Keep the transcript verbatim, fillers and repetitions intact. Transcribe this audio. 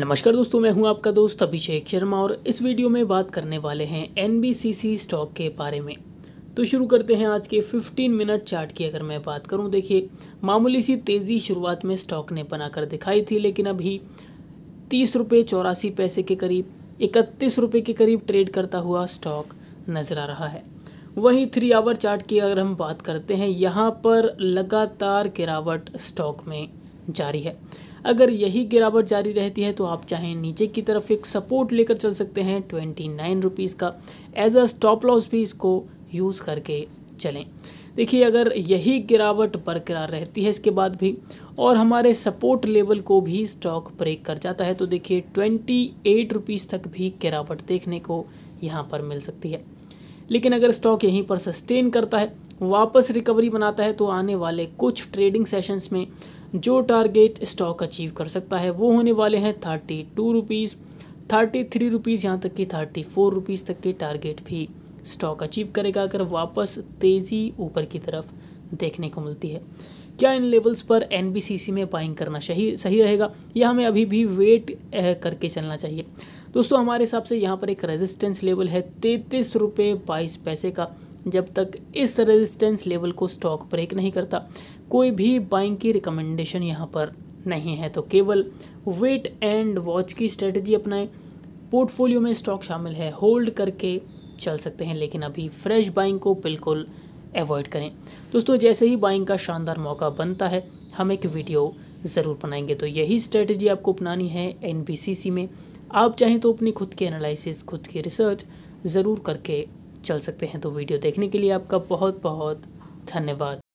नमस्कार दोस्तों, मैं हूं आपका दोस्त अभिषेक शर्मा और इस वीडियो में बात करने वाले हैं N B C C stock के बारे में। तो शुरू करते हैं आज के पंद्रह मिनट चार्ट की। अगर मैं बात करूं, देखिए मामूली सी तेज़ी शुरुआत में स्टॉक ने बनाकर दिखाई थी, लेकिन अभी तीस रुपये चौरासी पैसे के करीब, इकतीस रुपये के करीब ट्रेड करता हुआ स्टॉक नजर आ रहा है। वहीं थ्री आवर चार्ट की अगर हम बात करते हैं, यहाँ पर लगातार गिरावट स्टॉक में जारी है। अगर यही गिरावट जारी रहती है तो आप चाहें नीचे की तरफ एक सपोर्ट लेकर चल सकते हैं ट्वेंटी नाइन रुपीज़ का, एज अ स्टॉप लॉस भी इसको यूज़ करके चलें। देखिए अगर यही गिरावट बरकरार रहती है इसके बाद भी, और हमारे सपोर्ट लेवल को भी स्टॉक ब्रेक कर जाता है, तो देखिए ट्वेंटी एट रुपीज़ तक भी गिरावट देखने को यहाँ पर मिल सकती है। लेकिन अगर स्टॉक यहीं पर सस्टेन करता है, वापस रिकवरी बनाता है, तो आने वाले कुछ ट्रेडिंग सेशंस में जो टारगेट स्टॉक अचीव कर सकता है वो होने वाले हैं thirty two rupees, thirty three rupees, यहाँ तक कि थर्टी फोर रुपीज़ तक के टारगेट भी स्टॉक अचीव करेगा अगर वापस तेज़ी ऊपर की तरफ देखने को मिलती है। क्या इन लेवल्स पर एन बी सी सी में बाइंग करना सही सही रहेगा या हमें अभी भी वेट करके चलना चाहिए? दोस्तों हमारे हिसाब से यहाँ पर एक रेजिस्टेंस लेवल है तैंतीस रुपये बाईस पैसे का। जब तक इस रेजिस्टेंस लेवल को स्टॉक ब्रेक नहीं करता, कोई भी बाइंग की रिकमेंडेशन यहाँ पर नहीं है। तो केवल वेट एंड वॉच की स्ट्रेटजी अपनाएं। पोर्टफोलियो में स्टॉक शामिल है, होल्ड करके चल सकते हैं, लेकिन अभी फ्रेश बाइंग को बिल्कुल अवॉइड करें। दोस्तों जैसे ही बाइंग का शानदार मौका बनता है हम एक वीडियो ज़रूर बनाएंगे। तो यही स्ट्रेटजी आपको अपनानी है एन बी सी सी में। आप चाहें तो अपनी खुद की एनालिसिस, खुद की रिसर्च ज़रूर करके चल सकते हैं। तो वीडियो देखने के लिए आपका बहुत बहुत धन्यवाद।